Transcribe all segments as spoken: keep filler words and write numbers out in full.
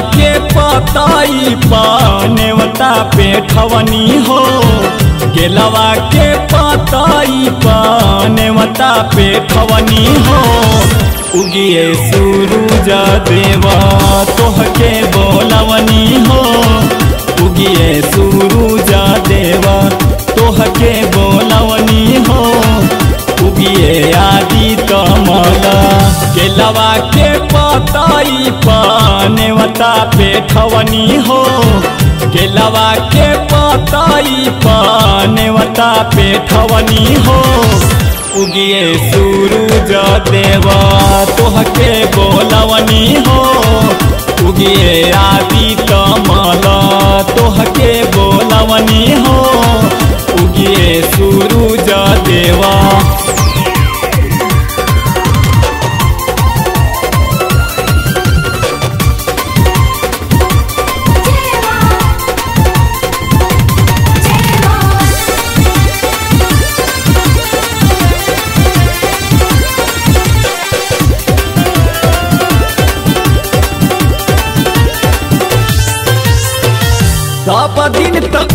के पताई पानेवता पे ठवनी हो, गेलवा के पताई पानेवता पे ठवनी हो। उगिए सूरज देवा तोहके बोलवनी हो, उगिए सूरज देवा तोहके बोलवनी हो। उगिए आदि कमला गेलवा के पताई पानेवता पे ठवनी हो, गेलवा के पताई पानेवता पे ठवनी हो। उगिए सूरज देवा तोहके बोलवनी हो, उगिए आदि कमला तोहके बोलवनी हो। उगिए सूरज देवा सब दिन तक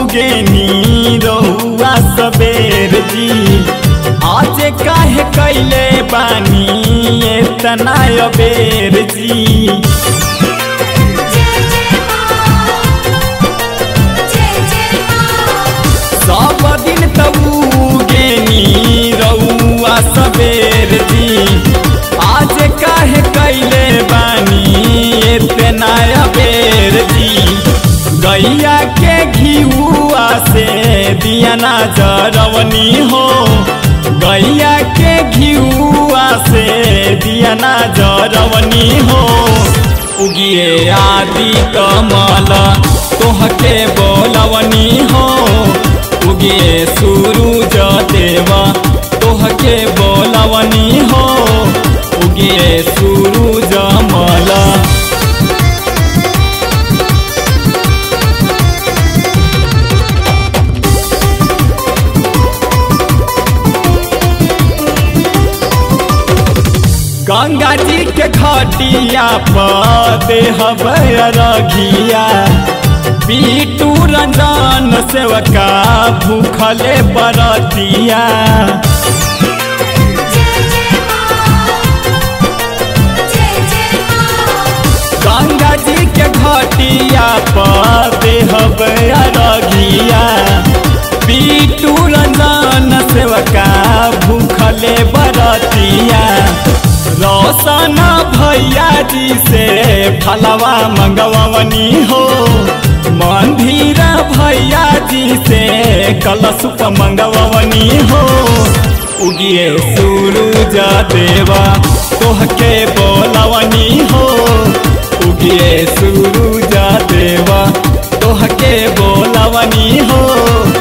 उगे नीरुआ सबेर जी, आज काहे कैले बानी इतना अबेर जी। सब दिन तक उगे नीरुआ सबेर जी, आज काहे कैले बानी इतना अबेर जी। गैया के घीउआ से दियाना जरवनी हो, गैया के घीउआ से दियाना जरवनी हो। उगिए आदि कमला तोहके बोलवनी हो, उगिए सूरज देवा तोहके बोलवनी हो। उगिए सूरज माला गंगा जी के घाटिया पर देहब अरघिया, बीटू रंजन सेवका भूखले बरतिया। गंगा जी के घाटिया पर देहब अरघिया, बीटू रंजन सेवका भूखले बरतिया। रोशन भैया जी से फलवा मंगवनी हो, मंदिर भैया जी से कलशुप मंगवनी हो। उगिए सूरज देवा तोहके बोलवनी हो, उगिए सूरज देवा तोहके बोलवनी हो।